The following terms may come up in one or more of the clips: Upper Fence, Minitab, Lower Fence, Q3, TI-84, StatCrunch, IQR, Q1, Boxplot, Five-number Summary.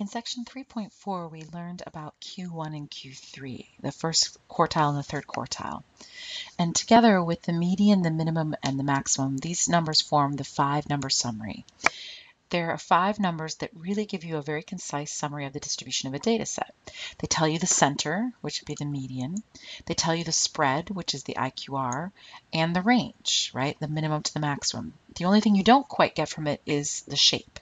In section 3.4, we learned about Q1 and Q3, the first quartile and the third quartile. And together with the median, the minimum, and the maximum, these numbers form the five-number summary. There are five numbers that really give you a very concise summary of the distribution of a data set. They tell you the center, which would be the median. They tell you the spread, which is the IQR, and the range, right? The minimum to the maximum. The only thing you don't quite get from it is the shape,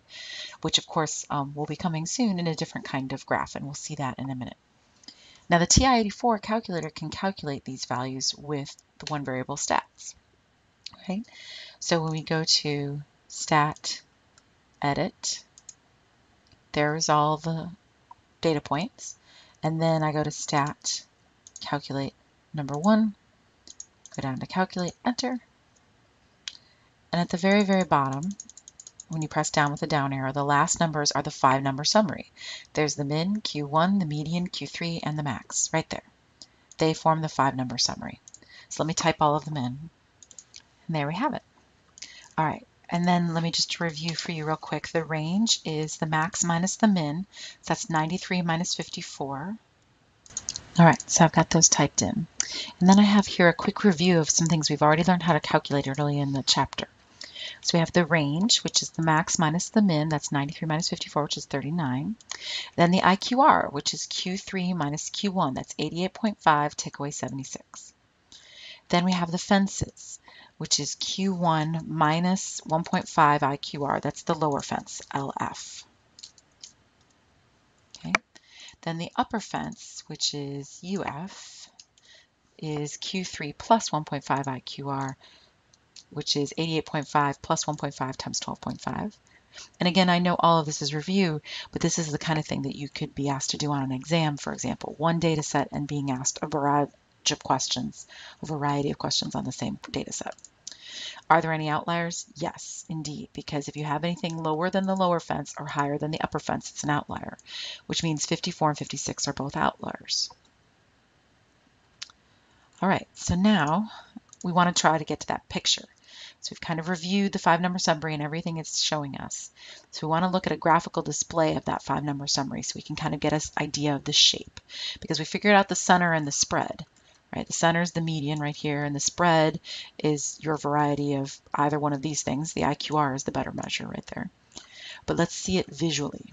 which of course will be coming soon in a different kind of graph, and we'll see that in a minute. Now the TI-84 calculator can calculate these values with the one variable stats, right? So when we go to stat, edit, there's all the data points, and then I go to stat, calculate number one, go down to calculate, enter, and at the very, very bottom, when you press down with the down arrow, the last numbers are the five-number summary. There's the min, Q1, the median, Q3, and the max, right there. They form the five-number summary. So let me type all of them in, and there we have it. All right. And then let me just review for you real quick. The range is the max minus the min. So that's 93 minus 54. All right, so I've got those typed in. And then I have here a quick review of some things we've already learned how to calculate early in the chapter. So we have the range, which is the max minus the min. That's 93 minus 54, which is 39. Then the IQR, which is Q3 minus Q1. That's 88.5, take away 76. Then we have the fences, which is Q1 minus 1.5 IQR. That's the lower fence, LF. Okay. Then the upper fence, which is UF, is Q3 plus 1.5 IQR, which is 88.5 plus 1.5 times 12.5. And again, I know all of this is review, but this is the kind of thing that you could be asked to do on an exam, for example, one data set and being asked a variety of questions, a variety of questions on the same data set. Are there any outliers? Yes, indeed, because if you have anything lower than the lower fence or higher than the upper fence, it's an outlier, which means 54 and 56 are both outliers. All right, so now we want to try to get to that picture. So we've kind of reviewed the five-number summary and everything it's showing us. So we want to look at a graphical display of that five-number summary so we can kind of get an idea of the shape, because we figured out the center and the spread. Right, the center is the median right here, and the spread is your variety of either one of these things. The IQR is the better measure right there. But let's see it visually.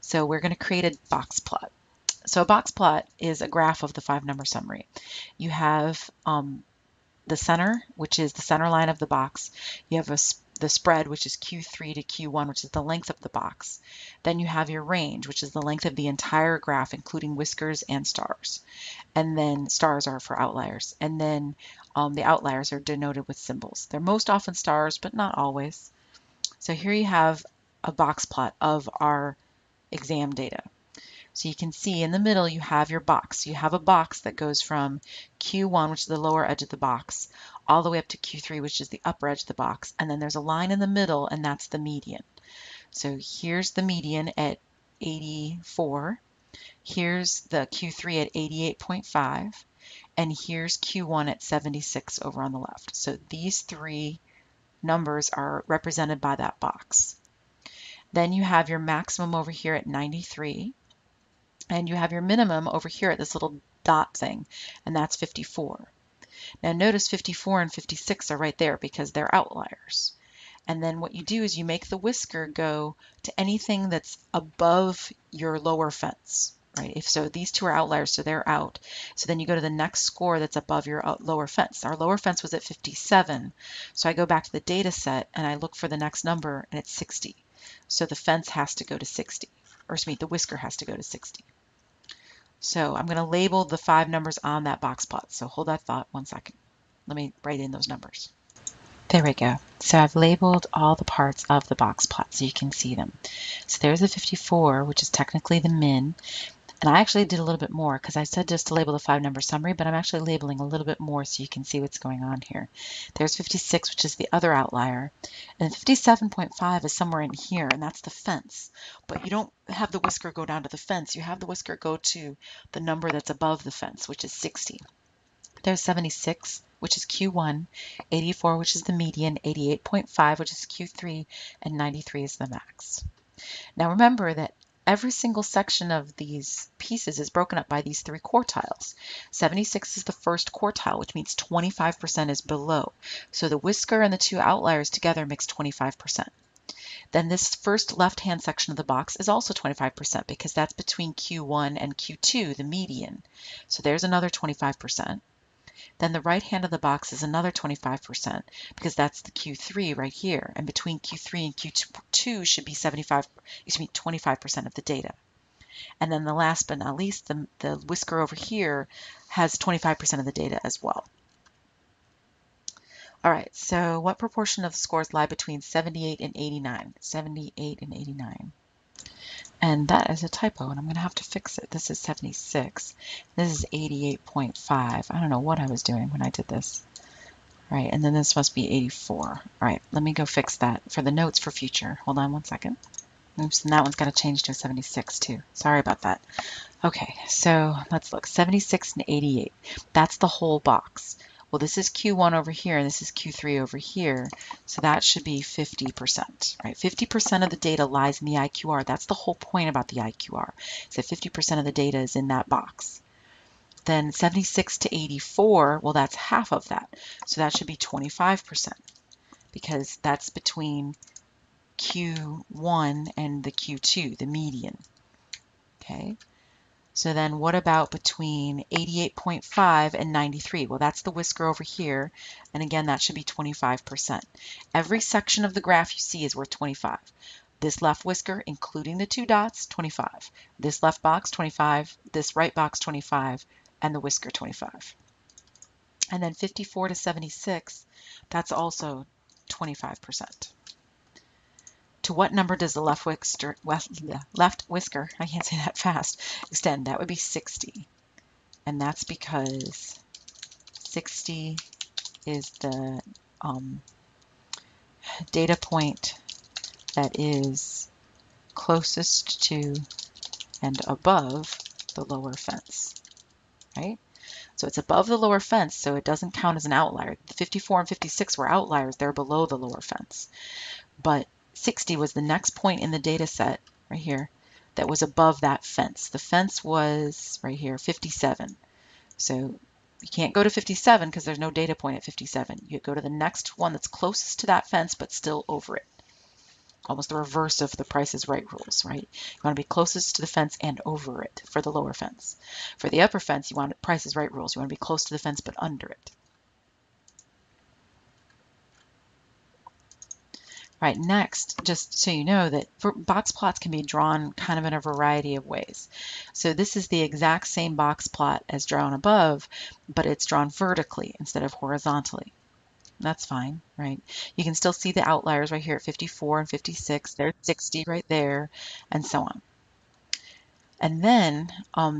So we're going to create a box plot. So a box plot is a graph of the five-number summary. You have the center, which is the center line of the box. You have the spread, which is Q3 to Q1, which is the length of the box. Then you have your range, which is the length of the entire graph, including whiskers and stars. And then stars are for outliers. And then the outliers are denoted with symbols. They're most often stars, but not always. So here you have a box plot of our exam data. So you can see in the middle, you have your box. You have a box that goes from Q1, which is the lower edge of the box, all the way up to Q3, which is the upper edge of the box, and then there's a line in the middle, and that's the median. So here's the median at 84, here's the Q3 at 88.5, and here's Q1 at 76 over on the left. So these three numbers are represented by that box. Then you have your maximum over here at 93, and you have your minimum over here at this little dot thing, and that's 54. Now notice 54 and 56 are right there because they're outliers. And then what you do is you make the whisker go to anything that's above your lower fence, right? If so, these two are outliers, so they're out. So then you go to the next score that's above your lower fence. Our lower fence was at 57. So I go back to the data set and I look for the next number, and it's 60. So the fence has to go to 60, or excuse me, the whisker has to go to 60. So I'm going to label the five numbers on that box plot. So hold that thought one second. Let me write in those numbers. There we go. So I've labeled all the parts of the box plot so you can see them. So there's the 54, which is technically the min. And I actually did a little bit more because I said just to label the five-number summary, but I'm actually labeling a little bit more so you can see what's going on here. There's 56, which is the other outlier, and 57.5 is somewhere in here, and that's the fence. But you don't have the whisker go down to the fence. You have the whisker go to the number that's above the fence, which is 60. There's 76, which is Q1, 84, which is the median, 88.5, which is Q3, and 93 is the max. Now remember that every single section of these pieces is broken up by these three quartiles. 76 is the first quartile, which means 25% is below. So the whisker and the two outliers together makes 25%. Then this first left-hand section of the box is also 25% because that's between Q1 and Q2, the median. So there's another 25%. Then the right hand of the box is another 25% because that's the Q3 right here. And between Q3 and Q2 should be 25% of the data. And then the last but not least, the whisker over here has 25% of the data as well. All right, so what proportion of the scores lie between 78 and 89? 78 and 89. And that is a typo, and I'm going to have to fix it. This is 76. This is 88.5. I don't know what I was doing when I did this. All right, and then this must be 84. All right, let me go fix that for the notes for future. Hold on one second. Oops, and that one's got to change to a 76 too. Sorry about that. Okay, so let's look. 76 and 88. That's the whole box. Well, this is Q1 over here, and this is Q3 over here, so that should be 50%, right? 50% of the data lies in the IQR. That's the whole point about the IQR, is that 50% of the data is in that box. Then 76 to 84, well, that's half of that, so that should be 25%, because that's between Q1 and the Q2, the median, okay? So then what about between 88.5 and 93? Well, that's the whisker over here, and again, that should be 25%. Every section of the graph you see is worth 25. This left whisker, including the two dots, 25. This left box, 25. This right box, 25. And the whisker, 25. And then 54 to 76, that's also 25%. To what number does the left whisker, I can't say that fast, extend? That would be 60. And that's because 60 is the data point that is closest to and above the lower fence, right? So it's above the lower fence, so it doesn't count as an outlier. 54 and 56 were outliers. They're below the lower fence. But 60 was the next point in the data set right here that was above that fence. The fence was right here, 57. So you can't go to 57 because there's no data point at 57. You go to the next one that's closest to that fence but still over it. Almost the reverse of the Price is Right rules, right? You want to be closest to the fence and over it for the lower fence. For the upper fence, you want Price is Right rules. You want to be close to the fence but under it. Right, next, just so you know that box plots can be drawn kind of in a variety of ways. So this is the exact same box plot as drawn above, but it's drawn vertically instead of horizontally. That's fine, right? You can still see the outliers right here at 54 and 56. There's 60 right there, and so on. And then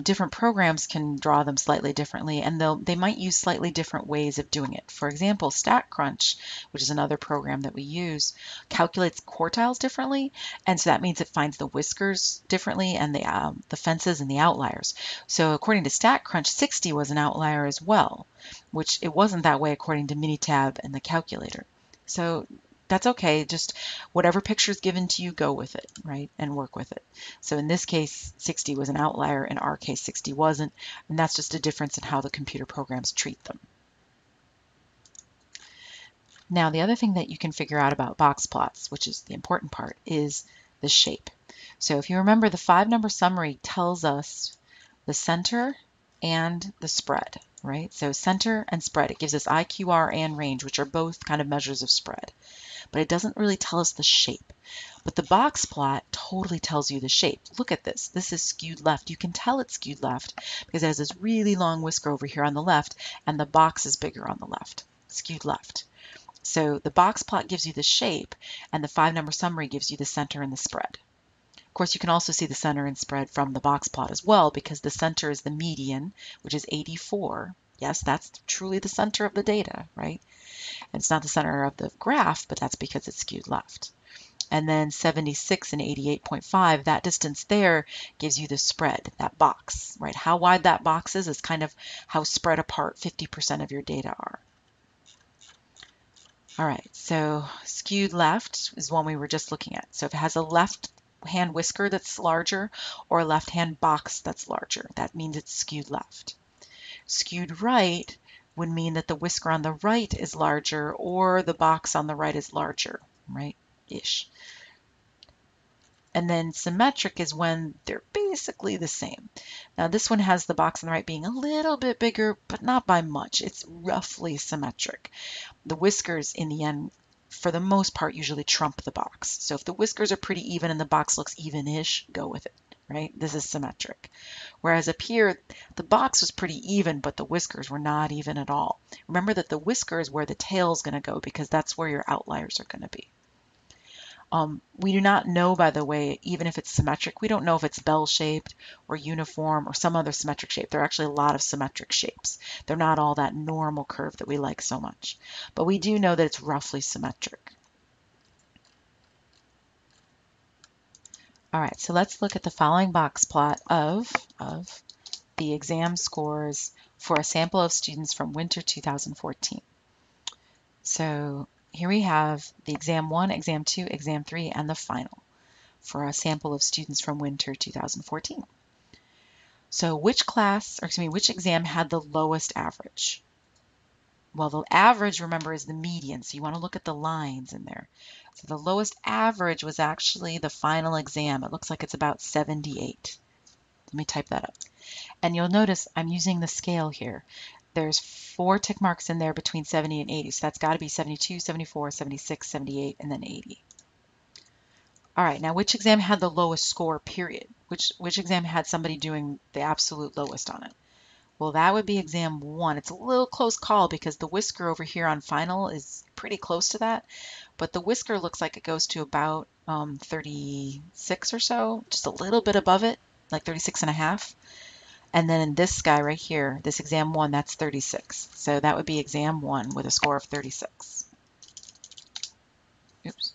different programs can draw them slightly differently, and they might use slightly different ways of doing it. For example, StatCrunch, which is another program that we use, calculates quartiles differently, and so that means it finds the whiskers differently and the fences and the outliers. So according to StatCrunch, 60 was an outlier as well, which it wasn't that way according to Minitab and the calculator. So that's okay, just whatever picture is given to you, go with it, right, and work with it. So in this case, 60 was an outlier. In our case, 60 wasn't, and that's just a difference in how the computer programs treat them. Now, the other thing that you can figure out about box plots, which is the important part, is the shape. So if you remember, the five-number summary tells us the center and the spread, right? So center and spread. It gives us IQR and range, which are both kind of measures of spread. But it doesn't really tell us the shape. But the box plot totally tells you the shape. Look at this. This is skewed left. You can tell it's skewed left because it has this really long whisker over here on the left, and the box is bigger on the left, skewed left. So the box plot gives you the shape, and the five-number summary gives you the center and the spread. Of course, you can also see the center and spread from the box plot as well because the center is the median, which is 84. Yes, that's truly the center of the data, right? And it's not the center of the graph, but that's because it's skewed left. And then 76 and 88.5, that distance there gives you the spread, that box, right? How wide that box is kind of how spread apart 50% of your data are. All right, so skewed left is one we were just looking at. So if it has a left hand whisker that's larger or a left hand box that's larger. That means it's skewed left. Skewed right would mean that the whisker on the right is larger or the box on the right is larger, right? Ish. And then symmetric is when they're basically the same. Now this one has the box on the right being a little bit bigger, but not by much. It's roughly symmetric. The whiskers in the end, for the most part, usually trump the box. So if the whiskers are pretty even and the box looks even-ish, go with it, right? This is symmetric. Whereas up here, the box was pretty even, but the whiskers were not even at all. Remember that the whisker is where the tail is going to go because that's where your outliers are going to be. We do not know, by the way, even if it's symmetric, we don't know if it's bell-shaped or uniform or some other symmetric shape. There are actually a lot of symmetric shapes. They're not all that normal curve that we like so much. But we do know that it's roughly symmetric. All right, so let's look at the following box plot of the exam scores for a sample of students from winter 2014. So here we have the exam 1, exam 2, exam 3, and the final for a sample of students from winter 2014. So which exam had the lowest average? Well, the average, remember, is the median, so you want to look at the lines in there. So the lowest average was actually the final exam. It looks like it's about 78. Let me type that up. And you'll notice I'm using the scale here. There's 4 tick marks in there between 70 and 80, so that's got to be 72, 74, 76, 78, and then 80. All right, now which exam had the lowest score, period? Which exam had somebody doing the absolute lowest on it? Well, that would be exam 1. It's a little close call because the whisker over here on final is pretty close to that, but the whisker looks like it goes to about 36 or so, just a little bit above it, like 36.5. And then in this guy right here, this exam 1, that's 36. So that would be exam 1 with a score of 36. Oops.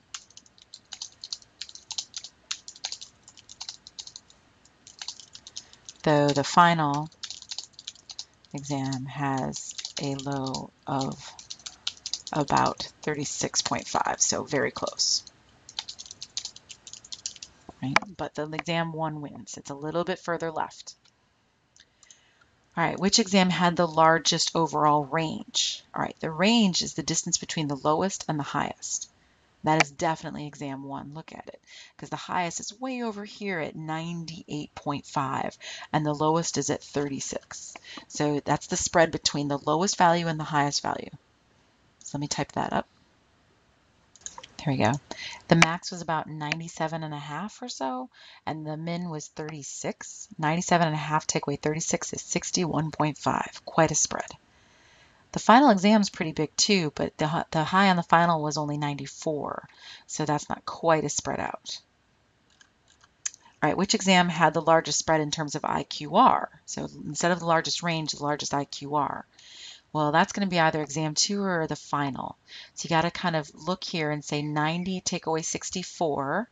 Though the final exam has a low of about 36.5, so very close. Right? But the exam 1 wins. It's a little bit further left. All right, which exam had the largest overall range? All right, the range is the distance between the lowest and the highest. That is definitely exam 1. Look at it, because the highest is way over here at 98.5, and the lowest is at 36. So that's the spread between the lowest value and the highest value. So let me type that up. There we go. The max was about 97.5 or so, and the min was 36. 97.5 take away 36 is 61.5. Quite a spread. The final exam's pretty big too, but the high on the final was only 94, so that's not quite as spread out. All right, which exam had the largest spread in terms of IQR? So instead of the largest range, the largest IQR. Well, that's going to be either exam 2 or the final. So you got to kind of look here and say 90 take away 64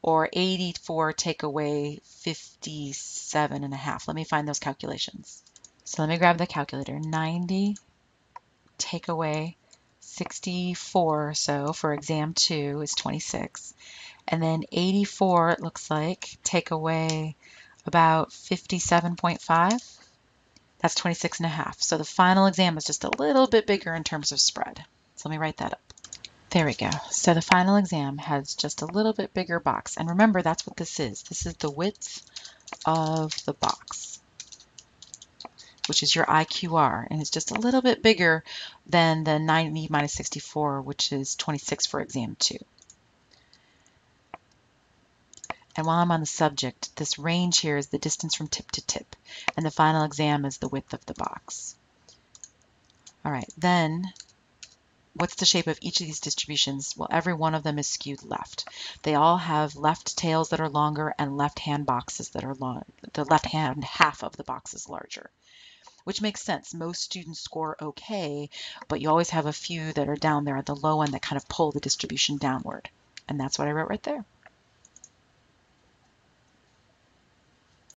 or 84 take away 57.5. Let me find those calculations. So let me grab the calculator. 90 take away 64, so for exam 2 is 26. And then 84, it looks like, take away about 57.5. That's 26.5. So the final exam is just a little bit bigger in terms of spread. So let me write that up. There we go. So the final exam has just a little bit bigger box. And remember, that's what this is. This is the width of the box, which is your IQR. And it's just a little bit bigger than the 90 minus 64, which is 26 for exam 2. And while I'm on the subject, this range here is the distance from tip to tip, and the final exam is the width of the box. All right, then what's the shape of each of these distributions? Well, every one of them is skewed left. They all have left tails that are longer and left-hand boxes that are long. The left-hand half of the box is larger, which makes sense. Most students score okay, but you always have a few that are down there at the low end that kind of pull the distribution downward, and that's what I wrote right there.